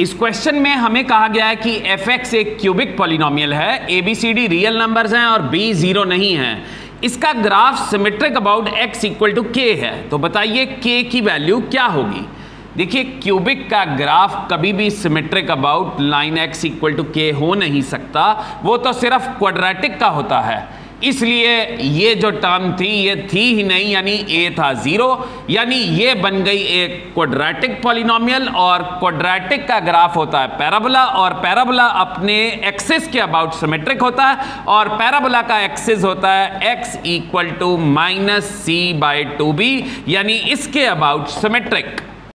इस क्वेश्चन में हमें कहा गया है कि एफएक्स एक क्यूबिक पॉलिनोमियल है, एबीसीडी रियल नंबर्स हैं और बी जीरो नहीं है। इसका graph symmetric about x equal to k है, तो बताइए के की वैल्यू क्या होगी। देखिए क्यूबिक का ग्राफ कभी भी symmetric about line x equal to k हो नहीं सकता, वो तो सिर्फ क्वाड्रेटिक का होता है। इसलिए ये जो टर्म थी ये थी ही नहीं, यानी ए था ज़ीरो, यानी ये बन गई एक क्वाड्रेटिक पॉलिनोमियल। और क्वाड्रेटिक का ग्राफ होता है पैराबोला, और पैराबोला अपने एक्सिस के अबाउट सिमेट्रिक होता है, और पैराबोला का एक्सिस होता है x equal to minus c by two b, यानी इसके अबाउट सिमेट्रिक।